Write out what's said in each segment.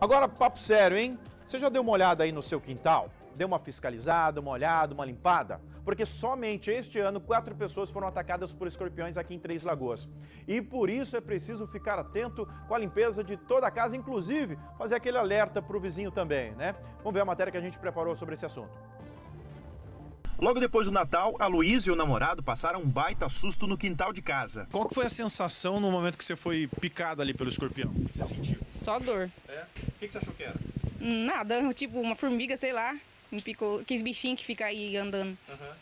Agora, papo sério, hein? Você já deu uma olhada aí no seu quintal? Deu uma fiscalizada, uma olhada, uma limpada? Porque somente este ano 4 pessoas foram atacadas por escorpiões aqui em Três Lagoas. E por isso é preciso ficar atento com a limpeza de toda a casa, inclusive fazer aquele alerta para o vizinho também, né? Vamos ver a matéria que a gente preparou sobre esse assunto. Logo depois do Natal, a Luísa e o namorado passaram um baita susto no quintal de casa. Qual que foi a sensação no momento que você foi picada ali pelo escorpião? O que você sentiu? Só dor. É? O que você achou que era? Nada, tipo uma formiga, sei lá, me picou, aqueles bichinhos que ficam aí andando. Uhum.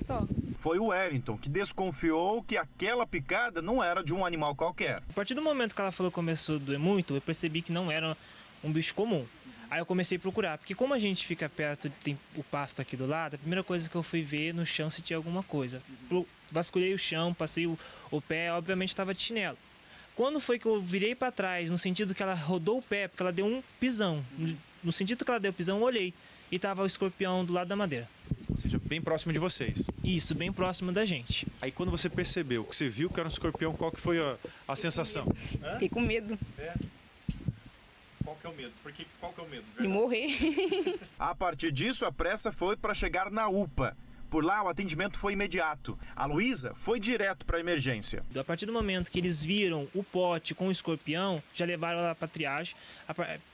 Só. Foi o Wellington que desconfiou que aquela picada não era de um animal qualquer. A partir do momento que ela falou que começou a doer muito, eu percebi que não era um bicho comum. Aí eu comecei a procurar, porque como a gente fica perto, tem o pasto aqui do lado, a primeira coisa que eu fui ver no chão se tinha alguma coisa. Vasculhei o chão, passei o pé, obviamente estava de chinelo. Quando foi que eu virei para trás, no sentido que ela rodou o pé, porque ela deu um pisão. No sentido que ela deu o pisão, eu olhei e estava o escorpião do lado da madeira. Ou seja, bem próximo de vocês. Isso, bem próximo da gente. Aí quando você percebeu, que você viu que era um escorpião, qual que foi a sensação? Fiquei com medo. É. Qual que é o medo? Porque qual que é o medo? De morrer. A partir disso, a pressa foi para chegar na UPA. Por lá, o atendimento foi imediato. A Luísa foi direto para a emergência. A partir do momento que eles viram o pote com o escorpião, já levaram ela para triagem,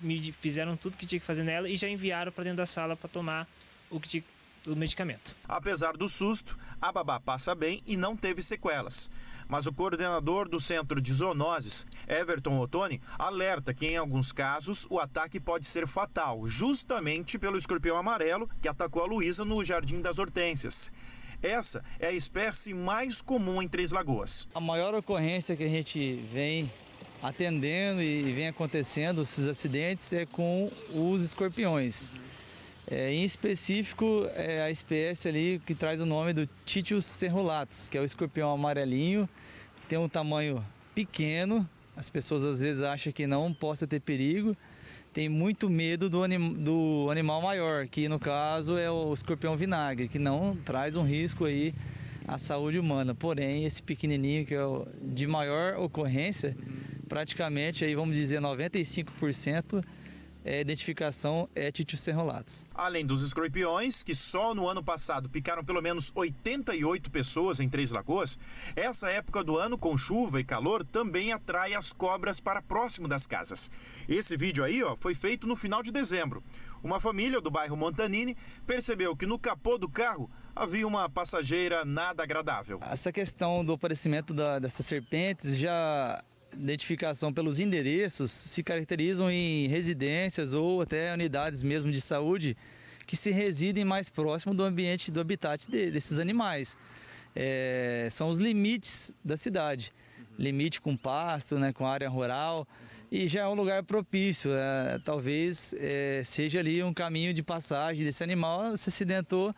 me fizeram tudo que tinha que fazer nela e já enviaram para dentro da sala para tomar o que tinha, o medicamento. Apesar do susto, a babá passa bem e não teve sequelas. Mas o coordenador do Centro de Zoonoses, Everton Ottoni, alerta que em alguns casos o ataque pode ser fatal, justamente pelo escorpião amarelo que atacou a Luísa no Jardim das Hortências. Essa é a espécie mais comum em Três Lagoas. A maior ocorrência que a gente vem atendendo e vem acontecendo esses acidentes é com os escorpiões. Em específico, a espécie ali que traz o nome do Tityus serrulatus, que é o escorpião amarelinho, que tem um tamanho pequeno. As pessoas às vezes acham que não possa ter perigo. Tem muito medo do animal maior, que no caso é o escorpião vinagre, que não traz um risco aí à saúde humana. Porém, esse pequenininho, que é o de maior ocorrência, praticamente, aí, vamos dizer, 95%, a identificação é Tityus serrulatus. Além dos escorpiões, que só no ano passado picaram pelo menos 88 pessoas em Três Lagoas, essa época do ano, com chuva e calor, também atrai as cobras para próximo das casas. Esse vídeo aí, ó, foi feito no final de dezembro. Uma família do bairro Montanini percebeu que no capô do carro havia uma passageira nada agradável. Essa questão do aparecimento dessas serpentes já... identificação pelos endereços se caracterizam em residências ou até unidades mesmo de saúde que se residem mais próximo do ambiente do habitat desses animais. São os limites da cidade, limite com pasto, né, com área rural, e já é um lugar propício, talvez seja ali um caminho de passagem desse animal, se acidentou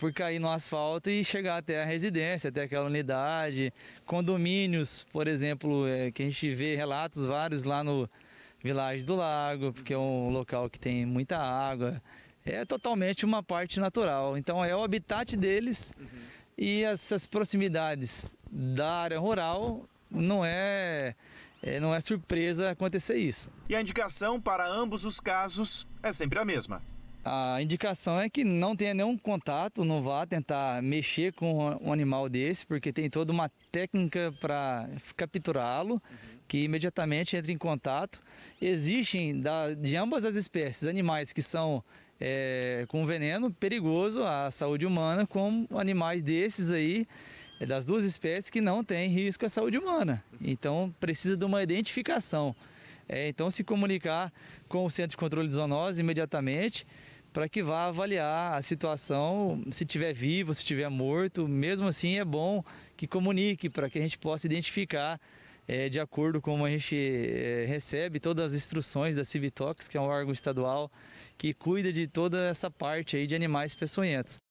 por cair no asfalto e chegar até a residência, até aquela unidade. Condomínios, por exemplo, que a gente vê relatos vários lá no Vilage do Lago, porque é um local que tem muita água, é totalmente uma parte natural, então é o habitat deles. E essas proximidades da área rural não é surpresa acontecer isso. E a indicação para ambos os casos é sempre a mesma. A indicação é que não tenha nenhum contato, não vá tentar mexer com um animal desse, porque tem toda uma técnica para capturá-lo, que imediatamente entra em contato. Existem de ambas as espécies animais que são com veneno perigoso à saúde humana, como animais desses aí, das duas espécies, que não tem risco à saúde humana. Então precisa de uma identificação. Então se comunicar com o Centro de Controle de Zoonoses imediatamente para que vá avaliar a situação, se estiver vivo, se estiver morto. Mesmo assim é bom que comunique para que a gente possa identificar de acordo com como a gente recebe todas as instruções da Civitox, que é um órgão estadual que cuida de toda essa parte aí de animais peçonhentos.